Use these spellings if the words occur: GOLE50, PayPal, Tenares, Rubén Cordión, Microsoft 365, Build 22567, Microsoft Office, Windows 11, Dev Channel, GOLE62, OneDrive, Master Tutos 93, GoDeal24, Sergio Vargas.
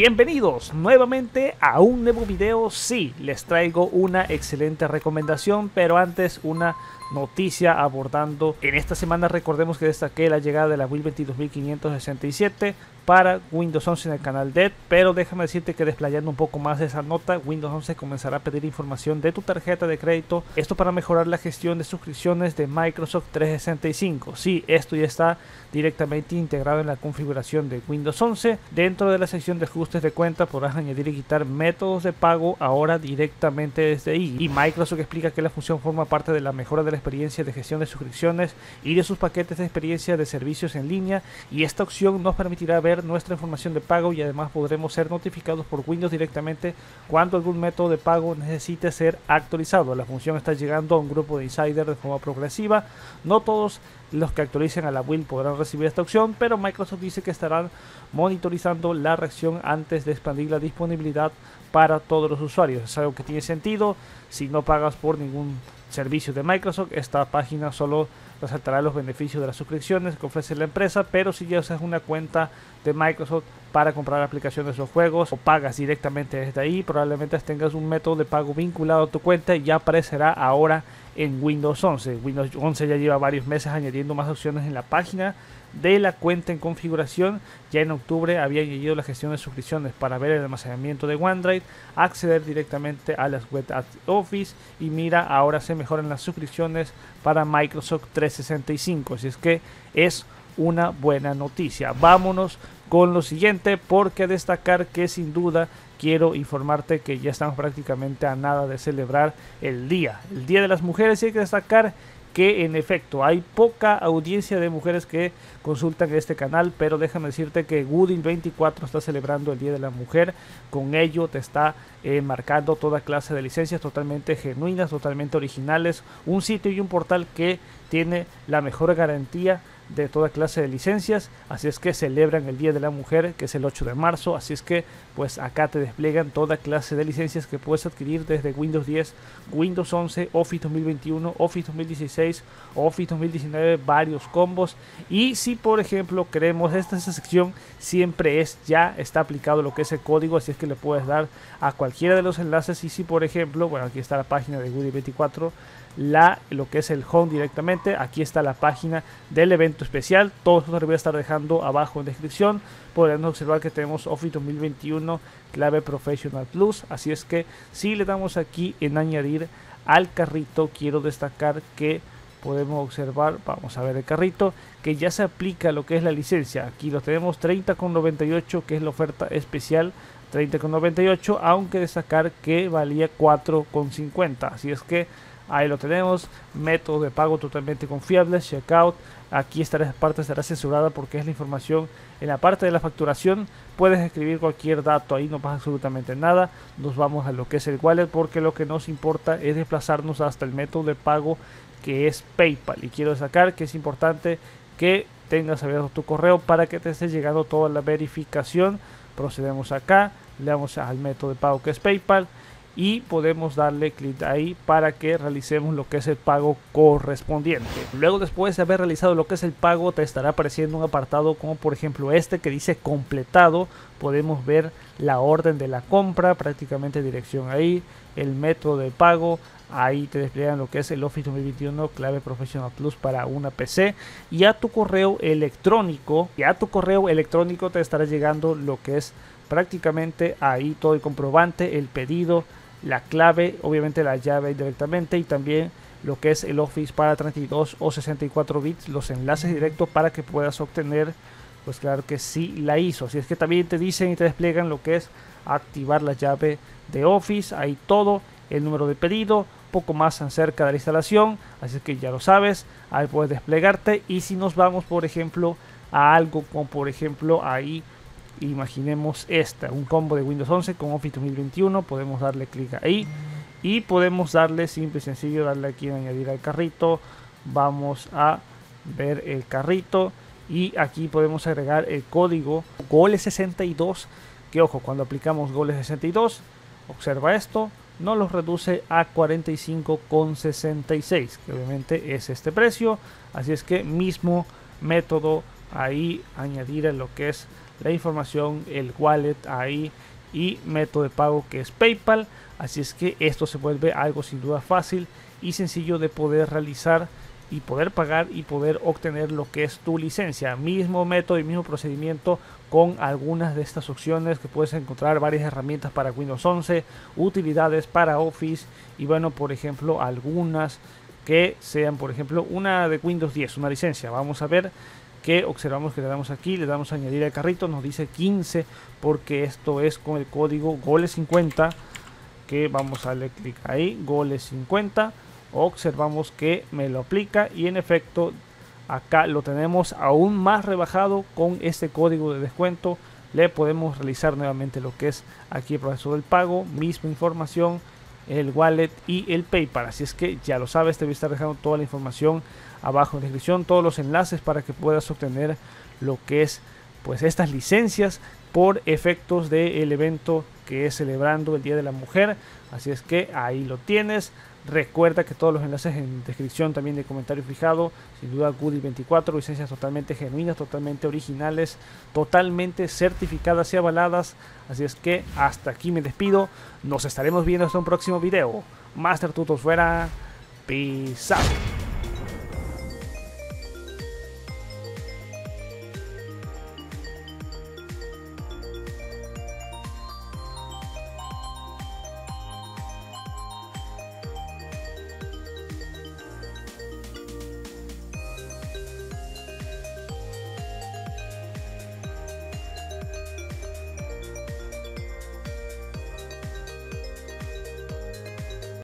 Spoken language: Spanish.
Bienvenidos nuevamente a un nuevo video. Sí, les traigo una excelente recomendación, pero antes una noticia abordando. En esta semana recordemos que destaqué la llegada de la GOLE 22567 para Windows 11 en el canal DED, pero déjame decirte que desplayando un poco más de esa nota, Windows 11 comenzará a pedir información de tu tarjeta de crédito, esto para mejorar la gestión de suscripciones de Microsoft 365. Sí, esto ya está directamente integrado en la configuración de Windows 11. Dentro de la sección de ajustes de cuenta podrás añadir y quitar métodos de pago ahora directamente desde ahí, y Microsoft explica que la función forma parte de la mejora de la experiencia de gestión de suscripciones y de sus paquetes de experiencia de servicios en línea, y esta opción nos permitirá ver nuestra información de pago, y además podremos ser notificados por Windows directamente cuando algún método de pago necesite ser actualizado. La función está llegando a un grupo de insiders de forma progresiva. No todos los que actualicen a la build podrán recibir esta opción, pero Microsoft dice que estarán monitorizando la reacción antes de expandir la disponibilidad para todos los usuarios. Es algo que tiene sentido. Si no pagas por ningún servicio de Microsoft, esta página solo resaltará los beneficios de las suscripciones que ofrece la empresa, pero si ya usas una cuenta de Microsoft para comprar aplicaciones o juegos o pagas directamente desde ahí, probablemente tengas un método de pago vinculado a tu cuenta y ya aparecerá ahora en Windows 11. Windows 11 ya lleva varios meses añadiendo más opciones en la página de la cuenta en configuración. Ya en octubre había añadido la gestión de suscripciones para ver el almacenamiento de OneDrive, acceder directamente a las web Office, y mira, ahora se mejoran las suscripciones para Microsoft 365, así es que es una buena noticia. Vámonos con lo siguiente, porque destacar que sin duda quiero informarte que ya estamos prácticamente a nada de celebrar el Día de las Mujeres, y hay que destacar que en efecto hay poca audiencia de mujeres que consultan este canal, pero déjame decirte que GODeal24 está celebrando el Día de la Mujer. Con ello te está marcando toda clase de licencias totalmente genuinas, totalmente originales, un sitio y un portal que tiene la mejor garantía de toda clase de licencias, así es que celebran el Día de la Mujer, que es el 8 de marzo, así es que pues acá te despliegan toda clase de licencias que puedes adquirir desde Windows 10, Windows 11, Office 2021, Office 2016, Office 2019, varios combos. Y si por ejemplo queremos, esta sección siempre es, ya está aplicado lo que es el código, así es que le puedes dar a cualquiera de los enlaces. Y si por ejemplo, bueno, aquí está la página de GODeal24, lo que es el home directamente, aquí está la página del evento especial, todos los voy a estar dejando abajo en descripción. Podemos observar que tenemos Office 2021 clave Professional Plus, así es que si le damos aquí en añadir al carrito, quiero destacar que podemos observar, vamos a ver el carrito, que ya se aplica lo que es la licencia. Aquí lo tenemos 30,98, que es la oferta especial, 30,98, aunque destacar que valía 4,50, así es que ahí lo tenemos. Métodos de pago totalmente confiables, checkout, aquí esta parte estará censurada porque es la información en la parte de la facturación. Puedes escribir cualquier dato, ahí no pasa absolutamente nada. Nos vamos a lo que es el wallet, porque lo que nos importa es desplazarnos hasta el método de pago, que es PayPal. Y quiero destacar que es importante que tengas abierto tu correo para que te esté llegando toda la verificación. Procedemos acá, le damos al método de pago, que es PayPal, y podemos darle clic ahí para que realicemos lo que es el pago correspondiente. Luego, después de haber realizado lo que es el pago, te estará apareciendo un apartado como por ejemplo este que dice completado. Podemos ver la orden de la compra, prácticamente dirección ahí, el método de pago. Ahí te despliegan lo que es el Office 2021 clave Professional Plus para una PC, y a tu correo electrónico te estará llegando lo que es prácticamente ahí todo el comprobante, el pedido, la clave, obviamente la llave directamente, y también lo que es el Office para 32 o 64 bits, los enlaces directos para que puedas obtener, pues claro que sí la hizo. Así es que también te dicen y te despliegan lo que es activar la llave de Office, ahí todo, el número de pedido, poco más acerca de la instalación, así es que ya lo sabes, ahí puedes desplegarte. Y si nos vamos por ejemplo a algo como por ejemplo ahí, imaginemos un combo de Windows 11 con Office 2021, podemos darle clic ahí y podemos darle, simple y sencillo, darle aquí en añadir al carrito. Vamos a ver el carrito y aquí podemos agregar el código GOLE62, que ojo, cuando aplicamos GOLE62, observa esto, nos los reduce a 45,66, que obviamente es este precio. Así es que mismo método, ahí añadir a lo que es la información, el wallet ahí y método de pago que es PayPal. Así es que esto se vuelve algo sin duda fácil y sencillo de poder realizar y poder pagar y poder obtener lo que es tu licencia. Mismo método y mismo procedimiento con algunas de estas opciones que puedes encontrar, varias herramientas para Windows 11, utilidades para Office y bueno, por ejemplo, algunas que sean, por ejemplo, una de Windows 10, una licencia. Vamos a ver que observamos que le damos aquí, le damos a añadir al carrito, nos dice 15 porque esto es con el código GOLE50, que vamos a darle clic ahí, GOLE50. Observamos que me lo aplica y en efecto acá lo tenemos aún más rebajado con este código de descuento. Le podemos realizar nuevamente lo que es aquí el proceso del pago, misma información, el wallet y el PayPal. Así es que ya lo sabes, te voy a estar dejando toda la información abajo en la descripción, todos los enlaces para que puedas obtener lo que es pues estas licencias por efectos del evento que es celebrando el Día de la Mujer. Así es que ahí lo tienes. Recuerda que todos los enlaces en descripción, también de comentario fijado, sin duda GOLE24, licencias totalmente genuinas, totalmente originales, totalmente certificadas y avaladas. Así es que hasta aquí me despido, nos estaremos viendo hasta un próximo video. Master Tutos fuera, peace out.